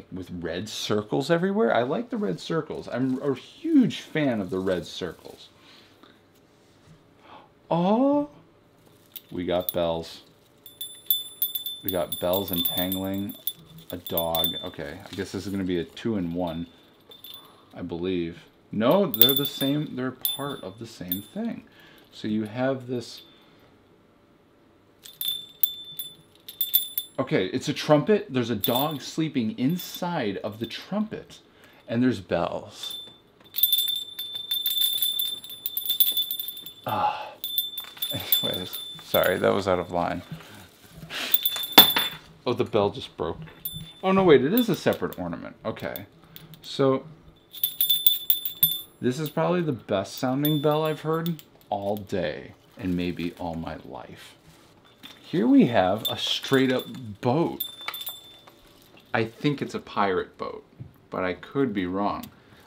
like with red circles everywhere. I like the red circles. I'm a huge fan of the red circles. Oh, we got bells. We got bells entangling a dog. Okay, I guess this is going to be a 2-in-1, I believe. No, they're the same. They're part of the same thing. So you have this... Okay, it's a trumpet. There's a dog sleeping inside of the trumpet. And there's bells. Ah. Anyways, sorry, that was out of line. Oh, the bell just broke. Oh, no, wait, it is a separate ornament. Okay. So, this is probably the best sounding bell I've heard all day, and maybe all my life. Here we have a straight up boat. I think it's a pirate boat, but I could be wrong.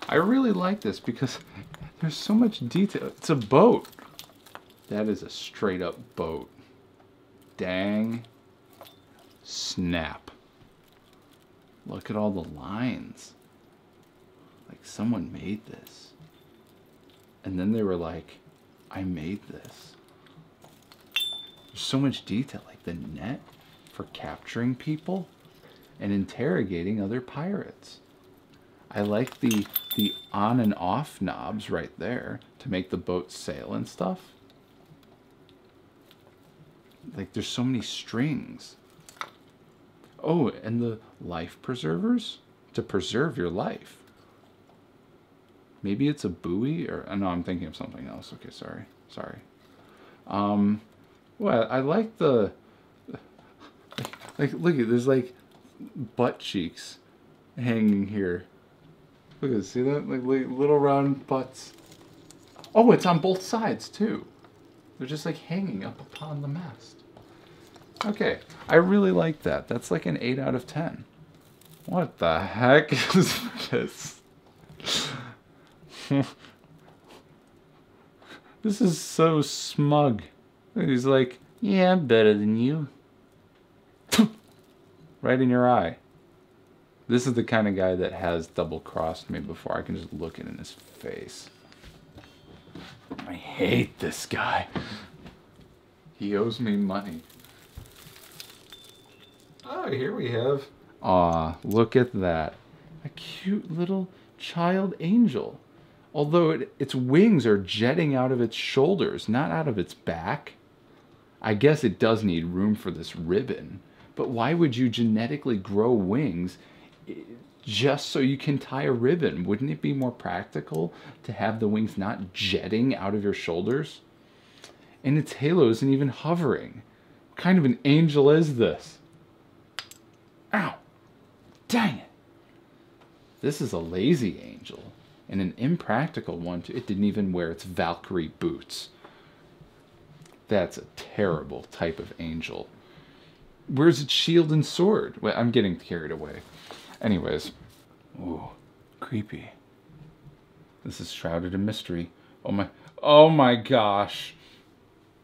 I really like this because there's so much detail. It's a boat. That is a straight up boat. Dang. Snap. Look at all the lines. Like someone made this. And then they were like, I made this. There's so much detail, like the net for capturing people and interrogating other pirates. I like the on and off knobs right there to make the boat sail and stuff. Like there's so many strings. Oh, and the life preservers to preserve your life. Maybe it's a buoy or... No, I'm thinking of something else. Okay, sorry. Sorry. Well, I like the... Like, look at... There's like butt cheeks hanging here. Look at this. See that? Like little round butts. Oh, it's on both sides too. They're just like hanging up upon the mast. Okay, I really like that. That's like an 8 out of 10. What the heck is this? This is so smug. He's like, yeah, I'm better than you. Right in your eye. This is the kind of guy that has double-crossed me before. I can just look it in his face. I hate this guy. He owes me money. Oh, here we have... Aw, look at that. A cute little child angel. Although its wings are jetting out of its shoulders, not out of its back. I guess it does need room for this ribbon. But why would you genetically grow wings just so you can tie a ribbon? Wouldn't it be more practical to have the wings not jetting out of your shoulders? And its halo isn't even hovering. What kind of an angel is this? Ow! Dang it! This is a lazy angel. And an impractical one, too. It didn't even wear its Valkyrie boots. That's a terrible type of angel. Where's its shield and sword? Well, I'm getting carried away. Anyways. Ooh. Creepy. This is shrouded in mystery. Oh my... Oh my gosh!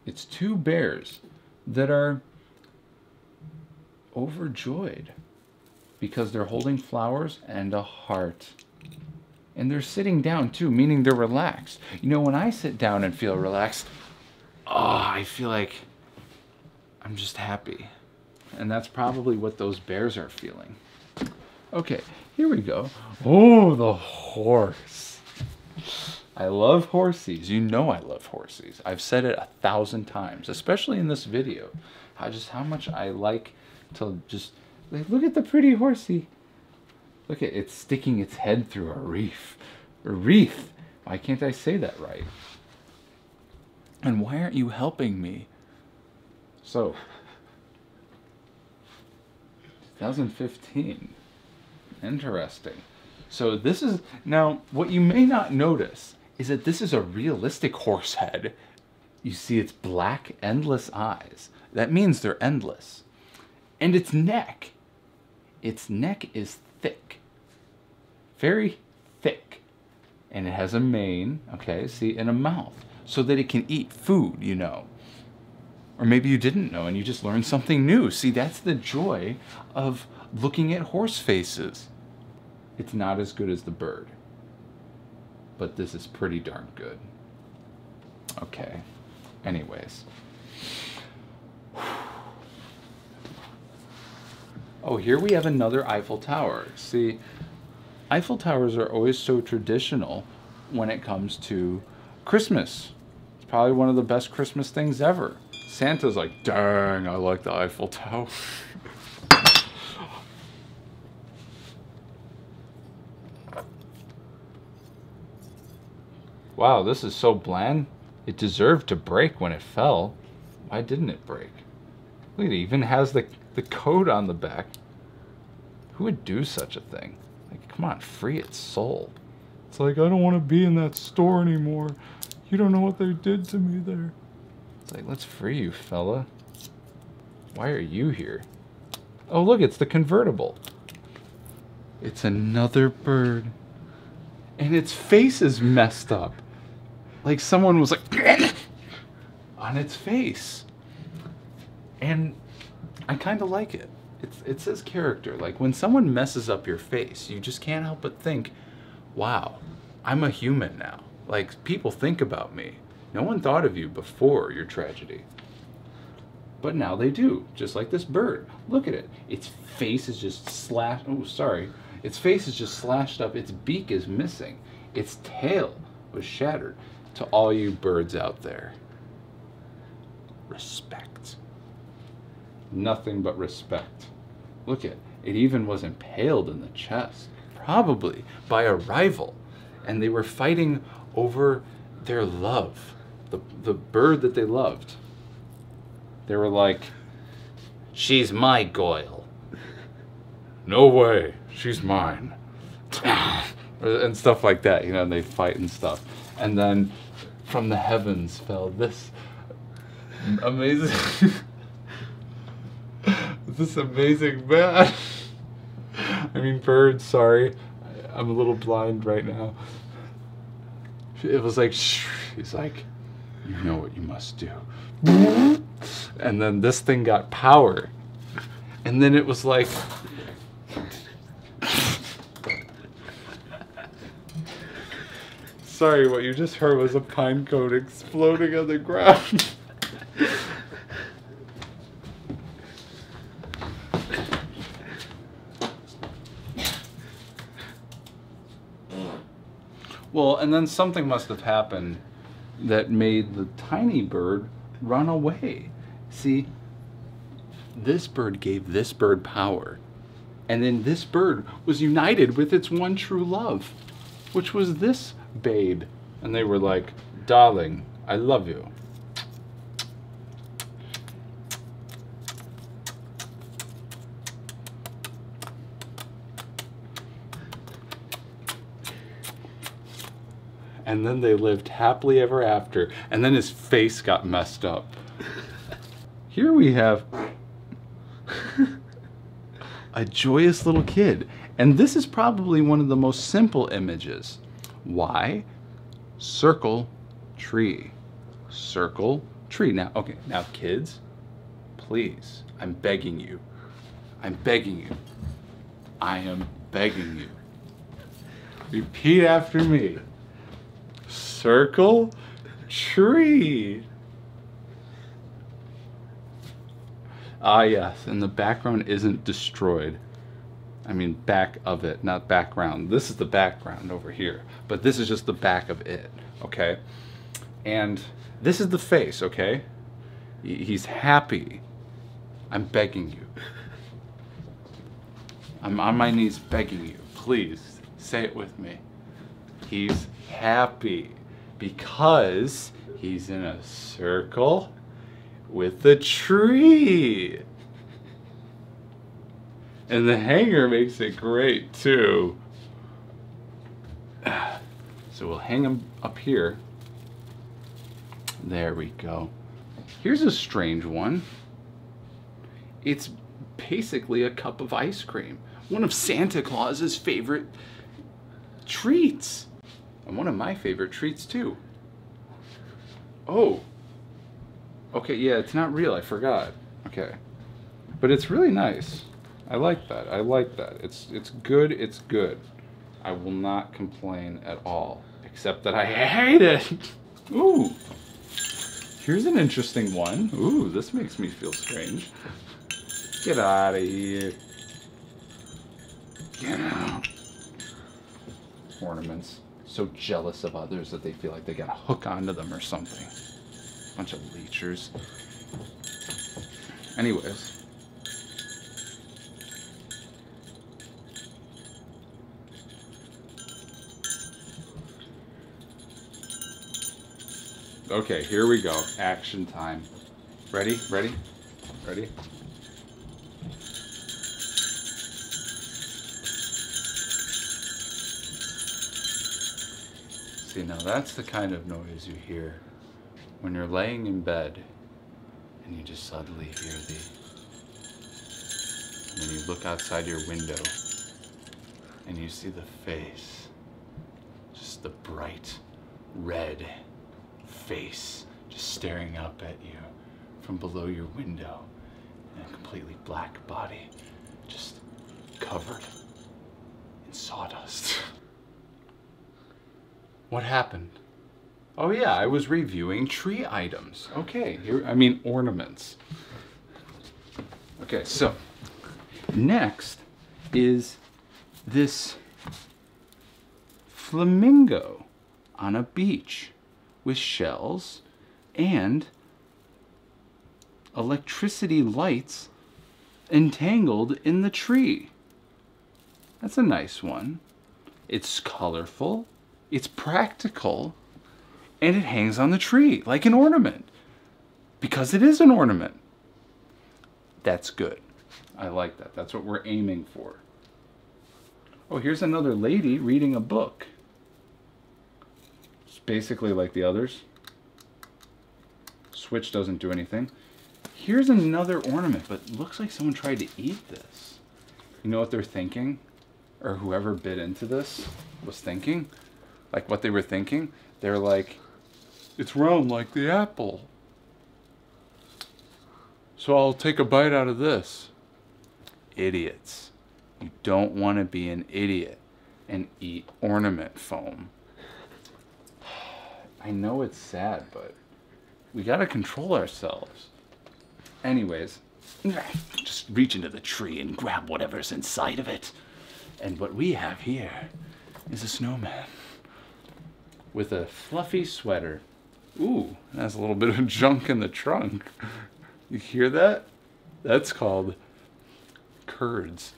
It's two bears that are... overjoyed because they're holding flowers and a heart, and they're sitting down too, meaning they're relaxed. You know, when I sit down and feel relaxed, oh, I feel like I'm just happy, and that's probably what those bears are feeling. Okay, here we go. Oh, the horse. I love horsies. You know I love horsies. I've said it 1,000 times, especially in this video, how much I like to just, like, look at the pretty horsey. Look at it sticking its head through a reef. A wreath. Why can't I say that right? And why aren't you helping me? So, 2015. Interesting. So this is, now, what you may not notice is that this is a realistic horse head. You see its black, endless eyes. That means they're endless. And its neck is thick, very thick. And it has a mane, okay, see, and a mouth so that it can eat food, you know. Or maybe you didn't know and you just learned something new. See, that's the joy of looking at horse faces. It's not as good as the bird, but this is pretty darn good. Okay, anyways. Oh, here we have another Eiffel Tower. See, Eiffel Towers are always so traditional when it comes to Christmas. It's probably one of the best Christmas things ever. Santa's like, dang, I like the Eiffel Tower. Wow, this is so bland. It deserved to break when it fell. Why didn't it break? Look, it even has the coat on the back. Who would do such a thing? Like, come on, free its soul. It's like, I don't want to be in that store anymore. You don't know what they did to me there. It's like, let's free you, fella. Why are you here? Oh, look, it's the convertible. It's another bird. And its face is messed up. Like someone was like on its face, and I kind of like it. It says character. Like when someone messes up your face, you just can't help but think, "Wow, I'm a human now. Like people think about me. No one thought of you before your tragedy, but now they do." Just like this bird. Look at it. Its face is just slashed. Oh, sorry. Its face is just slashed up. Its beak is missing. Its tail was shattered. To all you birds out there, respect. Nothing but respect. Look at it. It even was impaled in the chest, probably by a rival, and they were fighting over their love, the bird that they loved. They were like, she's my Goyle. No way, she's mine. And stuff like that, you know, and they fight and stuff. And then from the heavens fell this amazing, this amazing man. I mean, bird, sorry. I'm a little blind right now. It was like, shh. He's like, you know what you must do. And then this thing got power. And then it was like, sorry, what you just heard was a pine cone exploding on the ground. Well, and then something must have happened that made the tiny bird run away. See, this bird gave this bird power. And then this bird was united with its one true love, which was this babe, and they were like, darling, I love you. And then they lived happily ever after, and then his face got messed up. Here we have a joyous little kid, and this is probably one of the most simple images. Why? Circle, tree. Circle, tree. Now, okay, now kids, please, I'm begging you. I'm begging you. I am begging you. Repeat after me. Circle, tree. Ah, yes, and the background isn't destroyed. I mean back of it, not background. This is the background over here, but this is just the back of it, okay? And this is the face, okay? He's happy. I'm begging you. I'm on my knees begging you, please say it with me. He's happy because he's in a circle with a tree. And the hanger makes it great, too. So we'll hang them up here. There we go. Here's a strange one. It's basically a cup of ice cream. One of Santa Claus's favorite treats. And one of my favorite treats, too. Oh. Okay, yeah, it's not real. I forgot. Okay. But it's really nice. I like that. I like that. It's good. It's good. I will not complain at all, except that I hate it. Ooh, here's an interesting one. Ooh, this makes me feel strange. Get out of here. Get out. Ornaments. So jealous of others that they feel like they gotta hook onto them or something. Bunch of leechers. Anyways. Okay, here we go. Action time. Ready? Ready? Ready? See, now that's the kind of noise you hear when you're laying in bed and you just suddenly hear the... And then you look outside your window and you see the face. Just the bright red face just staring up at you from below your window, and a completely black body just covered in sawdust. What happened? Oh yeah, I was reviewing tree items. Okay, here, I mean ornaments. Okay, so next is this flamingo on a beach with shells and electricity lights entangled in the tree. That's a nice one. It's colorful, it's practical, and it hangs on the tree like an ornament because it is an ornament. That's good. I like that. That's what we're aiming for. Oh, here's another lady reading a book. Basically like the others. Switch doesn't do anything. Here's another ornament, but it looks like someone tried to eat this. You know what they're thinking? Or whoever bit into this was thinking? Like what they were thinking? They're like, it's round like the apple. So I'll take a bite out of this. Idiots. You don't want to be an idiot and eat ornament foam. I know it's sad, but we gotta control ourselves. Anyways, just reach into the tree and grab whatever's inside of it. And what we have here is a snowman with a fluffy sweater. Ooh, that's a little bit of junk in the trunk. You hear that? That's called curds.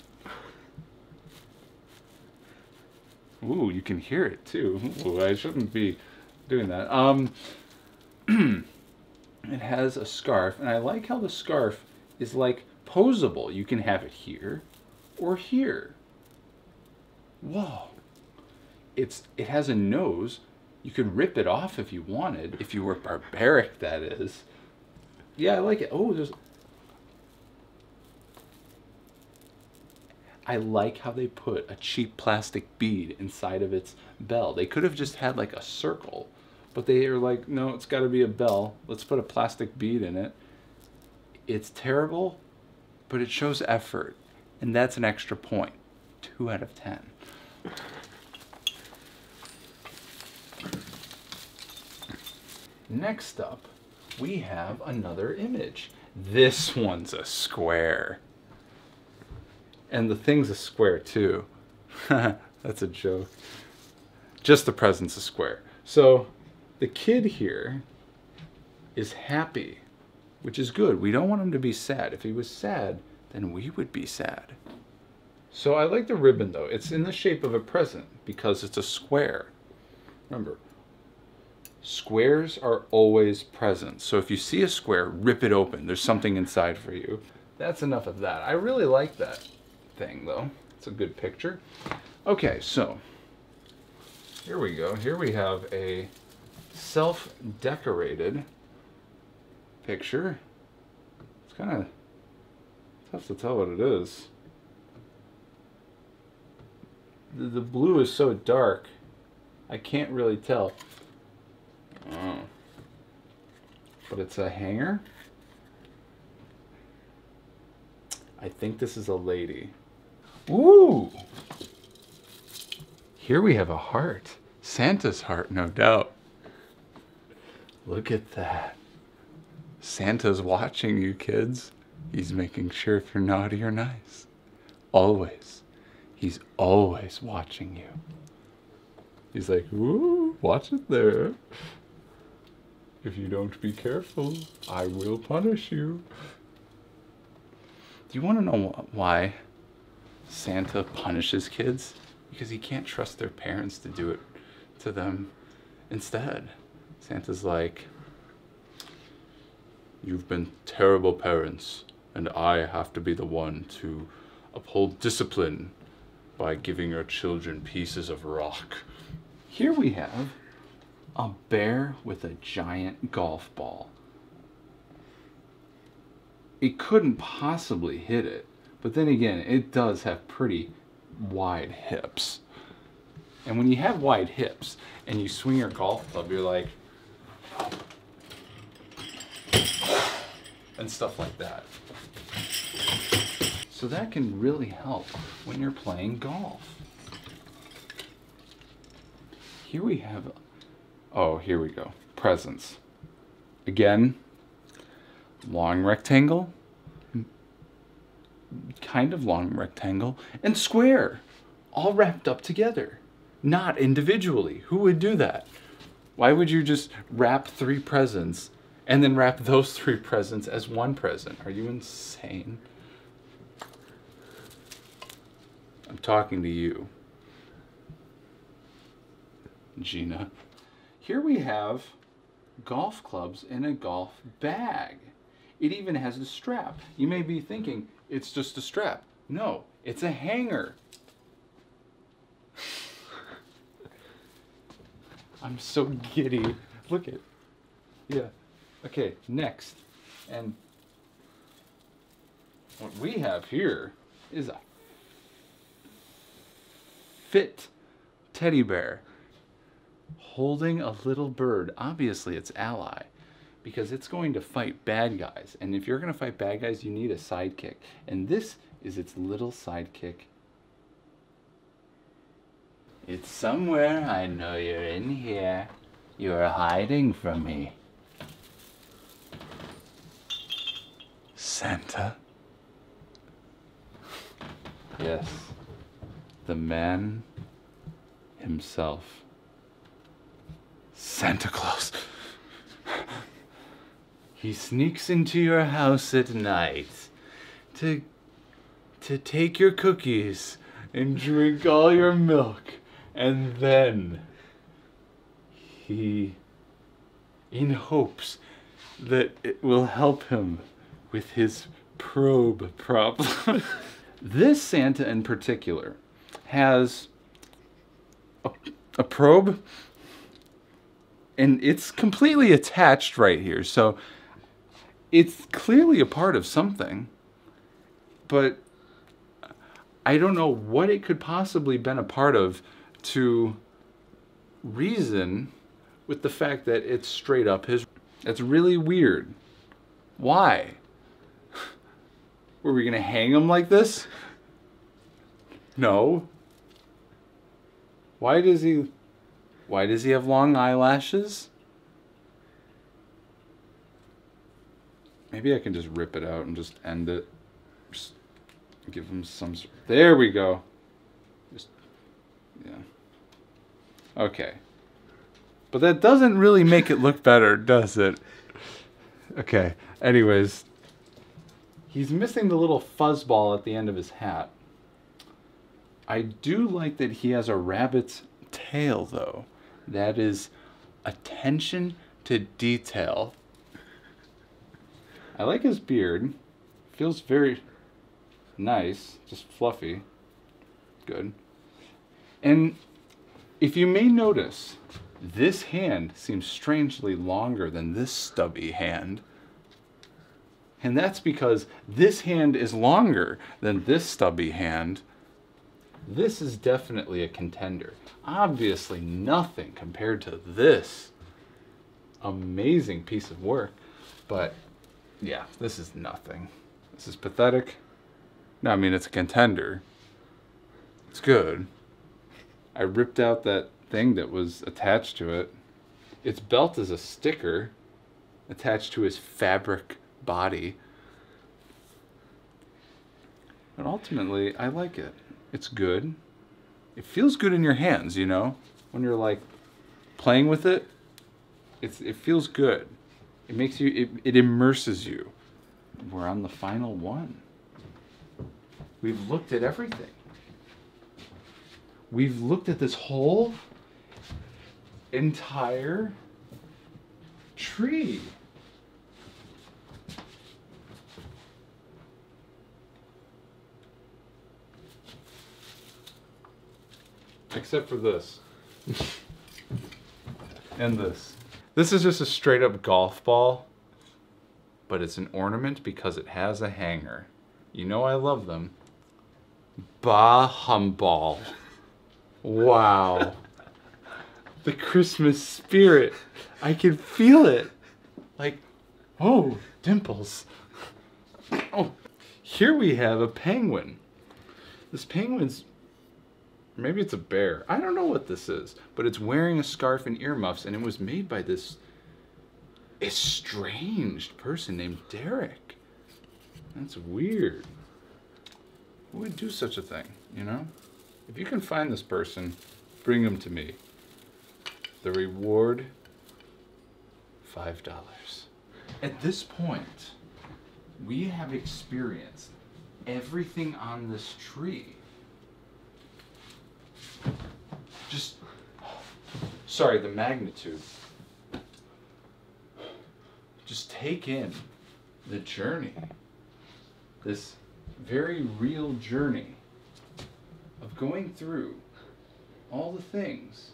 Ooh, you can hear it too. Ooh, I shouldn't be doing that. It has a scarf, and I like how the scarf is like posable. You can have it here or here. Whoa. It has a nose. You could rip it off if you wanted, if you were barbaric, that is. Yeah, I like it. Oh, I like how they put a cheap plastic bead inside of its bell. They could have just had like a circle, but they are like, no, it's got to be a bell. Let's put a plastic bead in it. It's terrible, but it shows effort. And that's an extra point. 2 out of 10. Next up, we have another image. This one's a square. And the thing's a square too. That's a joke. Just the present's a square. So the kid here is happy, which is good. We don't want him to be sad. If he was sad, then we would be sad. So I like the ribbon though. It's in the shape of a present because it's a square. Remember, squares are always present. So if you see a square, rip it open. There's something inside for you. That's enough of that. I really like that thing though. It's a good picture. Okay, so here we go. Here we have a self-decorated picture. It's kind of tough to tell what it is. The blue is so dark, I can't really tell. Oh. But it's a hanger. I think this is a lady. Ooh! Here we have a heart. Santa's heart, no doubt. Look at that. Santa's watching you kids. He's making sure if you're naughty or nice. Always. He's always watching you. He's like, ooh, watch it there. If you don't be careful, I will punish you. Do you want to know why Santa punishes kids? Because he can't trust their parents to do it to them instead. Santa's like, you've been terrible parents, and I have to be the one to uphold discipline by giving your children pieces of rock. Here we have a bear with a giant golf ball. It couldn't possibly hit it, but then again, it does have pretty wide hips. And when you have wide hips and you swing your golf club, you're like, and stuff like that. So that can really help when you're playing golf. Here we have, oh, here we go, presents. Again, long rectangle, kind of long rectangle, and square, all wrapped up together, not individually. Who would do that? Why would you just wrap three presents and then wrap those three presents as one present? Are you insane? I'm talking to you, Gina. Here we have golf clubs in a golf bag. It even has a strap. You may be thinking, it's just a strap. No, it's a hanger. I'm so giddy. Look it. Yeah. Okay, next. And what we have here is a fit teddy bear holding a little bird. Obviously it's ally, because it's going to fight bad guys, and if you're going to fight bad guys you need a sidekick, and this is its little sidekick. It's somewhere. I know you're in here. You're hiding from me, Santa. Yes. The man himself, Santa Claus. He sneaks into your house at night to take your cookies and drink all your milk, and then he, in hopes that it will help him with his probe problem. This Santa in particular has a probe, and it's completely attached right here, so it's clearly a part of something, but I don't know what it could possibly been a part of to reason with the fact that it's straight up his. That's really weird. Why? Were we gonna hang him like this? No. Why does he have long eyelashes? Maybe I can just rip it out and just end it. Just give him some, there we go. Just, yeah. Okay. But that doesn't really make it look better, does it? Okay, anyways. He's missing the little fuzzball at the end of his hat. I do like that he has a rabbit's tail, though. That is attention to detail. I like his beard. Feels very nice, just fluffy. Good. And if you may notice, this hand seems strangely longer than this stubby hand. And that's because this hand is longer than this stubby hand. This is definitely a contender. Obviously nothing compared to this amazing piece of work, but yeah, this is nothing. This is pathetic. No, I mean, it's a contender. It's good. I ripped out that thing that was attached to it. Its belt is a sticker attached to his fabric body. And ultimately, I like it. It's good. It feels good in your hands, you know? When you're like playing with it, it feels good. It makes you, it immerses you. We're on the final one. We've looked at everything. We've looked at this whole entire tree. Except for this. And this. This is just a straight up golf ball, but it's an ornament because it has a hanger. You know I love them. Bah humball. Wow. The Christmas spirit. I can feel it. Like, oh, dimples. Oh, here we have a penguin. This penguin's, maybe it's a bear. I don't know what this is, but it's wearing a scarf and earmuffs, and it was made by this estranged person named Derrick. That's weird. Who would do such a thing, you know? If you can find this person, bring them to me. The reward, $5. At this point, we have experienced everything on this tree. Just, sorry, the magnitude. Just take in the journey. This very real journey of going through all the things.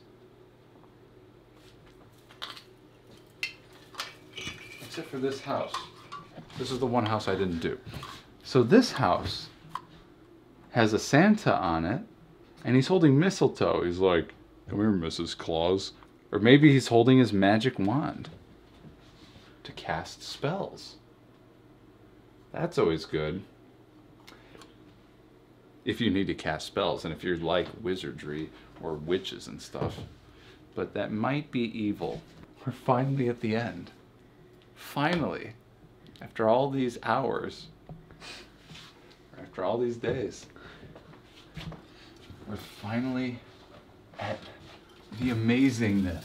Except for this house. This is the one house I didn't do. So this house has a Santa on it. And he's holding mistletoe. He's like, come here, Mrs. Claus. Or maybe he's holding his magic wand to cast spells. That's always good. If you need to cast spells, and if you're like wizardry or witches and stuff. But that might be evil. We're finally at the end. Finally. After all these hours. After all these days. We're finally at the amazingness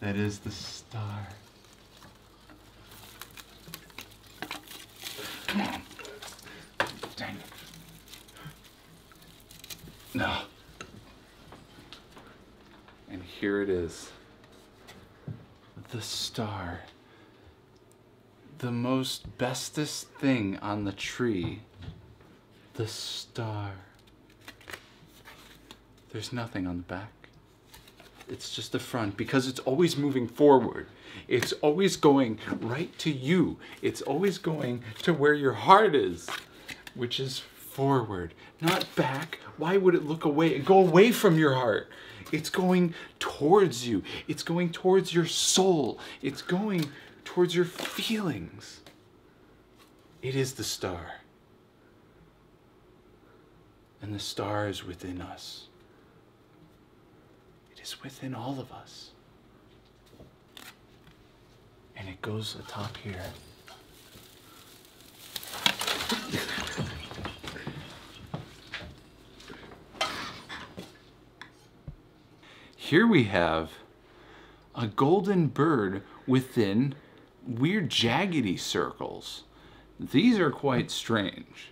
that is the star. Come on. Dang it. No. And here it is. The star. The most bestest thing on the tree. The star. There's nothing on the back. It's just the front because it's always moving forward. It's always going right to you. It's always going to where your heart is, which is forward, not back. Why would it look away and go away from your heart? It's going towards you. It's going towards your soul. It's going towards your feelings. It is the star. And the star is within us. Within all of us, and it goes atop here. Here we have a golden bird within weird jaggedy circles. These are quite strange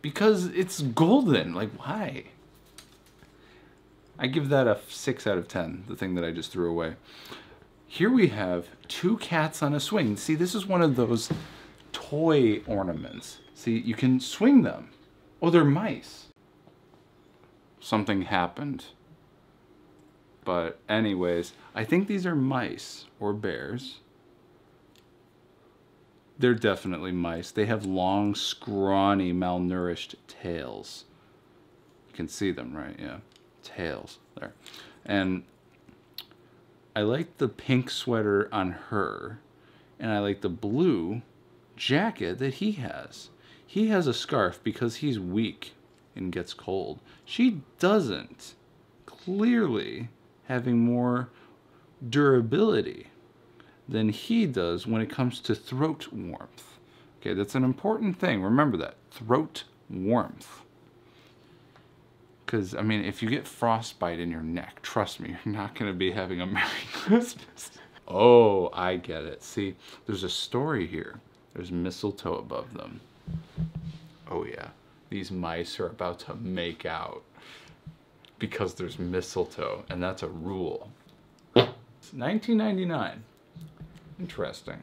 because it's golden. Like, why? I give that a 6 out of 10, the thing that I just threw away. Here we have two cats on a swing. See, this is one of those toy ornaments. See, you can swing them. Oh, they're mice. Something happened. But anyways, I think these are mice or bears. They're definitely mice. They have long, scrawny, malnourished tails. You can see them, right? Yeah. Tails there. And I like the pink sweater on her, and I like the blue jacket that he has. He has a scarf because he's weak and gets cold. She doesn't, clearly having more durability than he does when it comes to throat warmth. Okay, that's an important thing. Remember that, throat warmth. Because, I mean, if you get frostbite in your neck, trust me, you're not going to be having a Merry Christmas. Oh, I get it. See, there's a story here. There's mistletoe above them. Oh yeah, these mice are about to make out because there's mistletoe, and that's a rule. It's 1999. Interesting.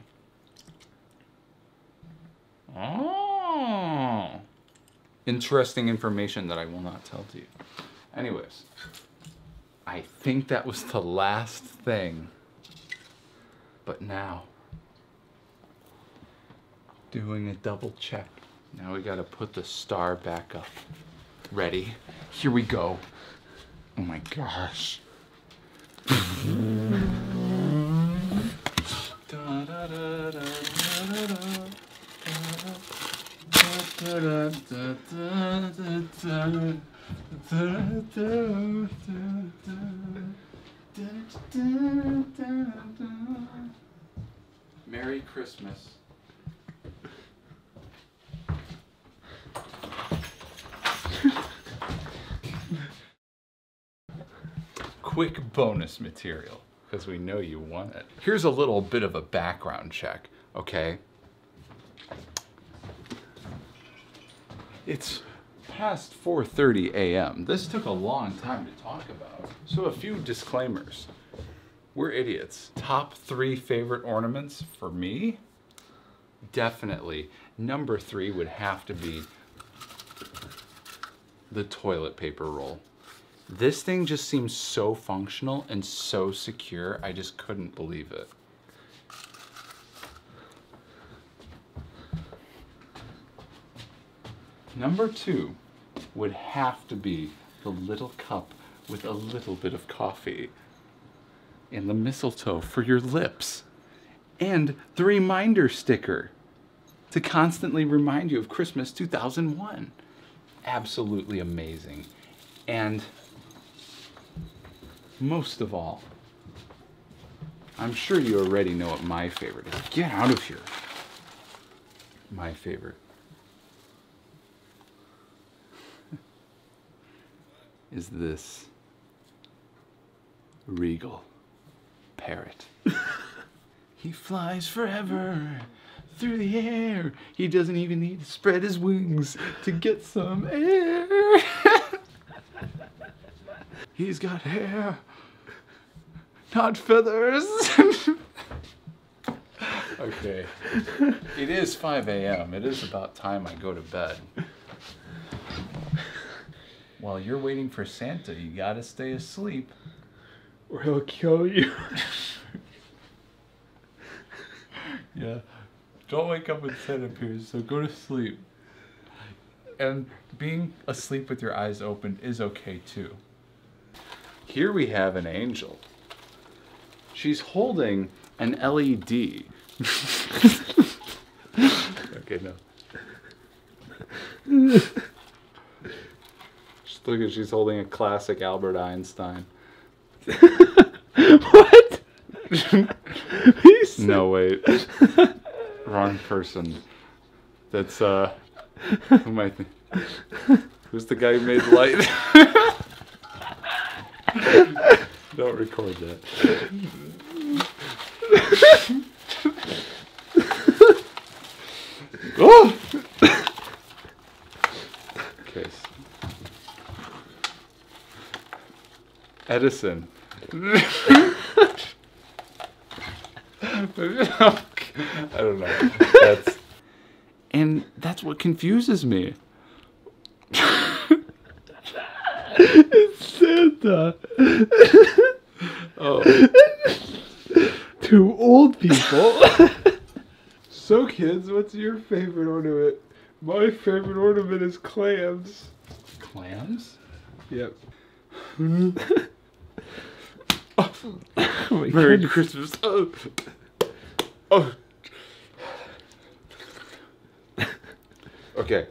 Oh, interesting information that I will not tell to you. Anyways, I think that was the last thing. But now, doing a double check. Now we gotta put the star back up. Ready? Here we go. Oh my gosh. Merry Christmas. Quick bonus material, because we know you want it. Here's a little bit of a background check, okay? It's past 4:30 a.m. This took a long time to talk about. So a few disclaimers. We're idiots. Top 3 favorite ornaments for me? Definitely. Number 3 would have to be the toilet paper roll. This thing just seems so functional and so secure. I just couldn't believe it. Number 2 would have to be the little cup with a little bit of coffee and the mistletoe for your lips and the reminder sticker to constantly remind you of Christmas 2001. Absolutely amazing. And most of all, I'm sure you already know what my favorite is. Get out of here. My favorite is this regal parrot. He flies forever through the air. He doesn't even need to spread his wings to get some air. He's got hair, not feathers. Okay, it is 5 a.m. It is about time I go to bed. While you're waiting for Santa, you gotta stay asleep or he'll kill you. Yeah, don't wake up when Santa appears, so go to sleep. And being asleep with your eyes open is okay too. Here we have an angel. She's holding an LED. Okay, no. Just look at, she's holding a classic Albert Einstein. What? No, wait. Wrong person. That's, who am I thinking? Who's the guy who made light? Don't record that. Oh! Okay. Edison. I don't know. And that's what confuses me. It's Santa. Oh. Two old people. So kids, what's your favorite ornament? My favorite ornament is clams. Clams? Yep. Oh. Oh, Merry Christmas. Oh. Oh. Okay.